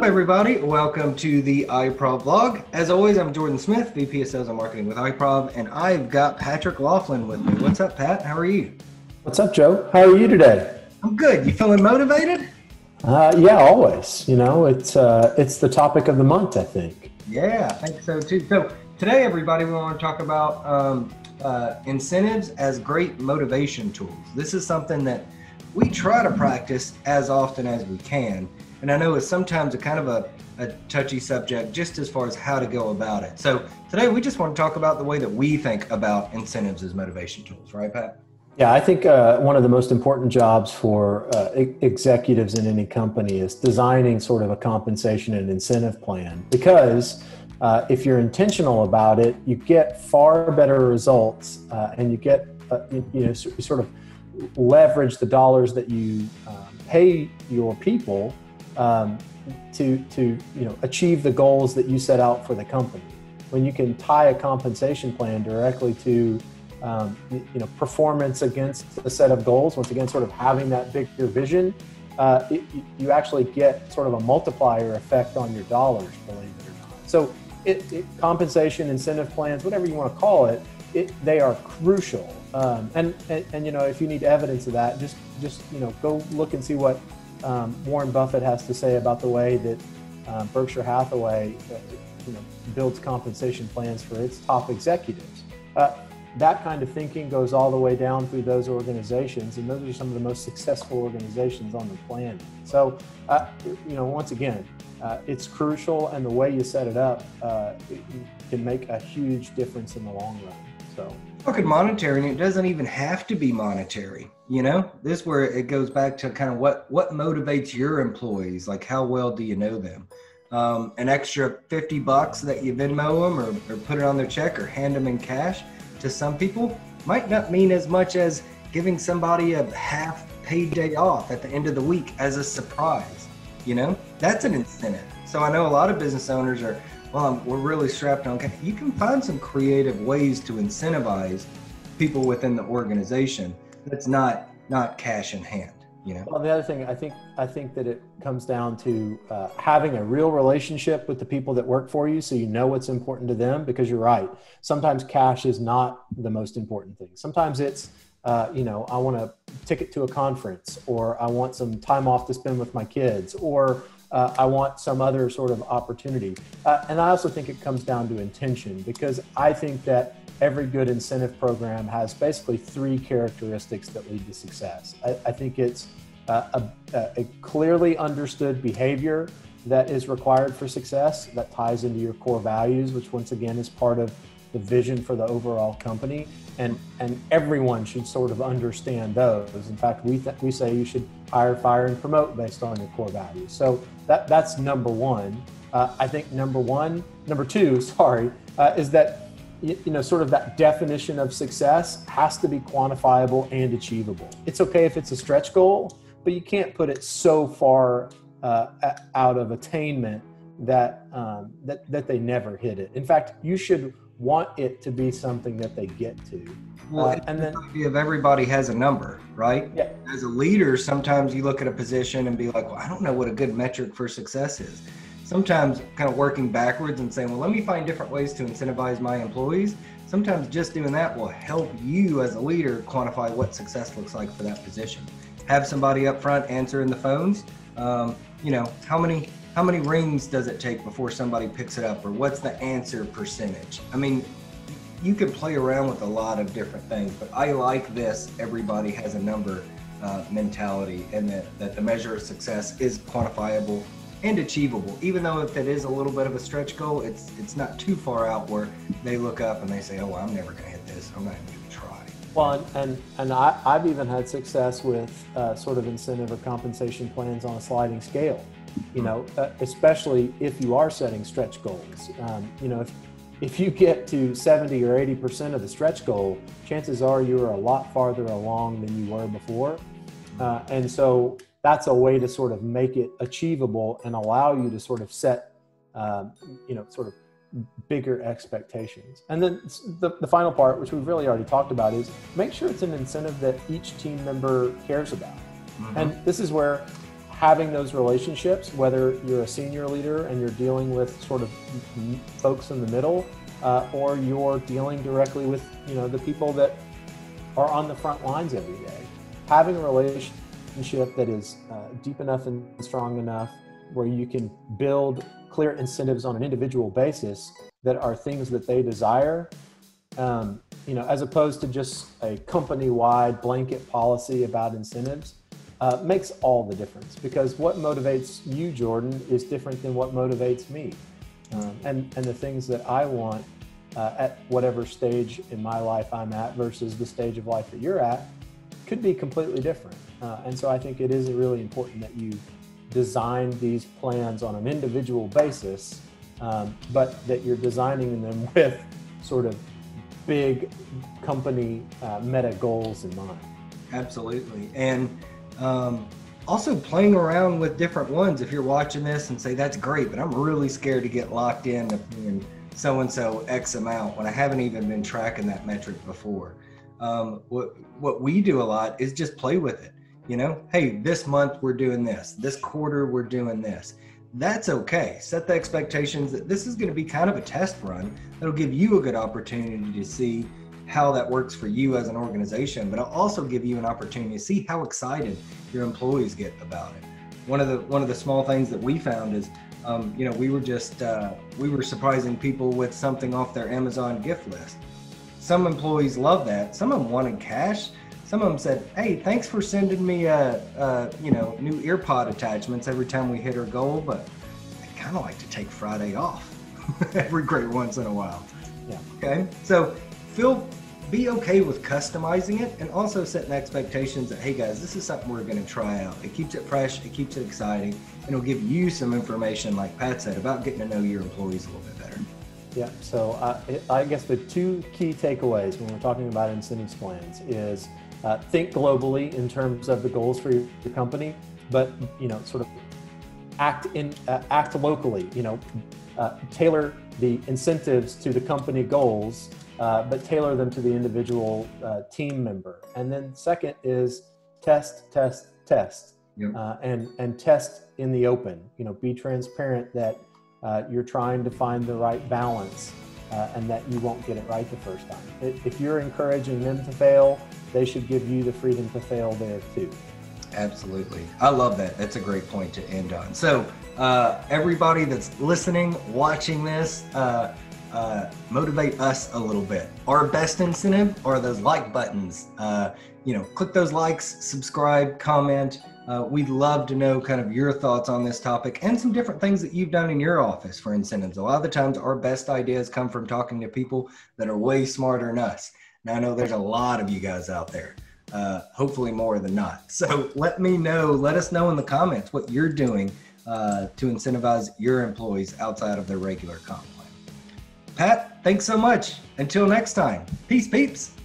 up, everybody? Welcome to the iProv vlog. As always, I'm Jordan Smith, VP of Sales and Marketing with iProv, and I've got Patrick Laughlin with me. What's up, Pat? How are you? What's up, Joe? How are you today? I'm good. You feeling motivated? Yeah, always. You know, it's the topic of the month, I think. Yeah, I think so too. So today, everybody, we want to talk about incentives as great motivation tools. This is something that we try to practice as often as we can. And I know it's sometimes a kind of a touchy subject just as far as how to go about it. So today we just want to talk about the way that we think about incentives as motivation tools, right, Pat? Yeah, I think one of the most important jobs for executives in any company is designing sort of a compensation and incentive plan, because if you're intentional about it, you get far better results and you get, you sort of leverage the dollars that you pay your people to achieve the goals that you set out for the company. When you can tie a compensation plan directly to performance against a set of goals, once again sort of having that bigger vision, you actually get sort of a multiplier effect on your dollars, believe it or not. So compensation, incentive plans, whatever you want to call it, they are crucial. And you know, if you need evidence of that, just go look and see what Warren Buffett has to say about the way that Berkshire Hathaway builds compensation plans for its top executives. That kind of thinking goes all the way down through those organizations, and those are some of the most successful organizations on the planet. So once again, it's crucial, and the way you set it up can make a huge difference in the long run. So talking monetary, and it doesn't even have to be monetary. You know, this is where it goes back to kind of what motivates your employees, like how well do you know them? An extra $50 that you Venmo them or put it on their check or hand them in cash to some people might not mean as much as giving somebody a half paid day off at the end of the week as a surprise. You know, that's an incentive. So I know a lot of business owners are, we're really strapped on. You can find some creative ways to incentivize people within the organization that's not cash in hand, you know? Well, the other thing, I think that it comes down to having a real relationship with the people that work for you, so you know what's important to them, because you're right. Sometimes cash is not the most important thing. Sometimes it's, I want a ticket to a conference, or I want some time off to spend with my kids, or I want some other sort of opportunity. And I also think it comes down to intention, because I think that every good incentive program has basically three characteristics that lead to success. I think it's a clearly understood behavior that is required for success, that ties into your core values, which once again is part of the vision for the overall company. And everyone should sort of understand those. In fact, we say you should hire, fire, and promote based on your core values. So that's number one. I think number two, is that, sort of that definition of success has to be quantifiable and achievable. It's okay if it's a stretch goal, but you can't put it so far out of attainment that, that they never hit it. In fact, you should want it to be something that they get to. Well, and then if everybody has a number, right? Yeah. As a leader, sometimes you look at a position and be like, well, I don't know what a good metric for success is. Sometimes kind of working backwards and saying, well, let me find different ways to incentivize my employees. Sometimes just doing that will help you as a leader quantify what success looks like for that position. Have somebody up front answering the phones. How many rings does it take before somebody picks it up, or what's the answer percentage? I mean, you can play around with a lot of different things, but I like this everybody has a number mentality, and that the measure of success is quantifiable and achievable. Even though if that is a little bit of a stretch goal, it's not too far out where they look up and they say, oh, well, I'm never gonna hit this, I'm not even gonna try. Well, and I've even had success with sort of incentive or compensation plans on a sliding scale. You know, especially if you are setting stretch goals. If you get to 70 or 80% of the stretch goal, chances are you're a lot farther along than you were before. And so that's a way to sort of make it achievable and allow you to sort of set, sort of bigger expectations. And then the final part, which we've really already talked about, is make sure it's an incentive that each team member cares about. Mm-hmm. And this is where having those relationships, whether you're a senior leader and you're dealing with sort of folks in the middle, or you're dealing directly with, you know, the people that are on the front lines every day. Having a relationship that is deep enough and strong enough where you can build clear incentives on an individual basis that are things that they desire, you know, as opposed to just a company-wide blanket policy about incentives, makes all the difference, because what motivates you, Jordan, is different than what motivates me. And the things that I want at whatever stage in my life I'm at versus the stage of life that you're at could be completely different. And so I think it is really important that you design these plans on an individual basis, but that you're designing them with sort of big company meta goals in mind. Absolutely. And also playing around with different ones. If you're watching this and say, that's great, but I'm really scared to get locked in so-and-so X amount when I haven't even been tracking that metric before. What we do a lot is just play with it. You know, hey, this month we're doing this. This quarter we're doing this. That's okay. Set the expectations that this is going to be kind of a test run. That'll give you a good opportunity to see how that works for you as an organization, but it'll also give you an opportunity to see how excited your employees get about it. One of the small things that we found is, you know, we were surprising people with something off their Amazon gift list. Some employees love that. Some of them wanted cash. Some of them said, hey, thanks for sending me, you know, new EarPod attachments every time we hit our goal, but I kind of like to take Friday off every great once in a while. Yeah. Okay. So be okay with customizing it and also setting expectations that, hey guys, this is something we're going to try out. It keeps it fresh. It keeps it exciting. And it'll give you some information, like Pat said, about getting to know your employees a little bit better. Yeah. So I guess the two key takeaways when we're talking about incentives plans is, think globally in terms of the goals for your company, but, you know, sort of act locally, you know, tailor the incentives to the company goals, but tailor them to the individual team member. And then second is test. Yep. And test in the open, you know, be transparent that you're trying to find the right balance, and that you won't get it right the first time. If you're encouraging them to fail, they should give you the freedom to fail there too. Absolutely. I love that. That's a great point to end on. So everybody that's listening, watching this, motivate us a little bit. Our best incentive are those like buttons. You know, click those likes, subscribe, comment. We'd love to know kind of your thoughts on this topic and some different things that you've done in your office for incentives. A lot of the times our best ideas come from talking to people that are way smarter than us. Now, I know there's a lot of you guys out there, hopefully more than not. So let us know in the comments what you're doing to incentivize your employees outside of their regular comp plan. Pat, thanks so much. Until next time. Peace, peeps.